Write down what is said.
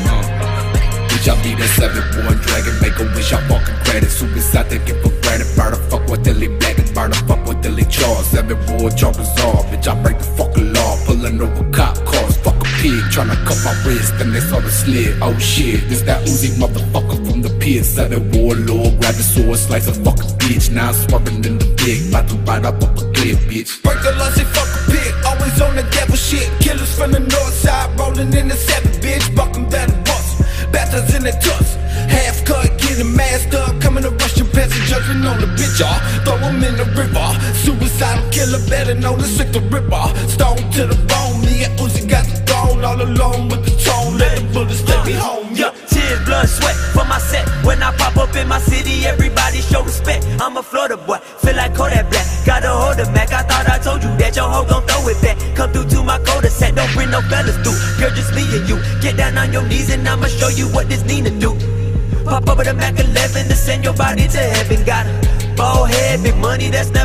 better, Bitch, I be the 7th Ward Dragon. Make a wish, I fucking credit. Suicide, they get for granted. Burn the fuck with the $lick Black and burn the fuck with the $lick Charizard. 7th Ward Charizard, bitch, I break the fucking law. Pulling over cop cars, fuck a pig. Tryna cut my wrist, and they saw the slit. Oh shit, this that Uzi motherfucker from the pit. 7th Warlord, grab the sword, slice a fucking bitch. Now I'm swerving in the dick, about to ride up a cliff, bitch. Break the law, say fuck a pig. Always on the devil shit. Killers from the north side, rolling in the 7th. Bitch, buck them down and bust. Bastards in the tuss. Half cut, getting masked up. Coming to rush your passengers, we on the bitch, y'all. Throw them in the river. Suicidal killer, better know the sick to rip off. Stone to the bone, me and Uzi got the throne. All alone with the tone, let the bullets take me home, yeah. Tears, blood, sweat for my set. When I pop up in my city, everybody show respect. I'm a Florida boy, feel like Kodak Black. Gotta hold the Mac, I thought I told you that your hoe gon' throw it back. Come through to my cul-de-sac, don't bring no fellas through. Girl, just me and you, get down on your knees and I'ma show you what this Nina do. Pop up with a Mac 11 to send your body to heaven. Got a bald head, big money, that's never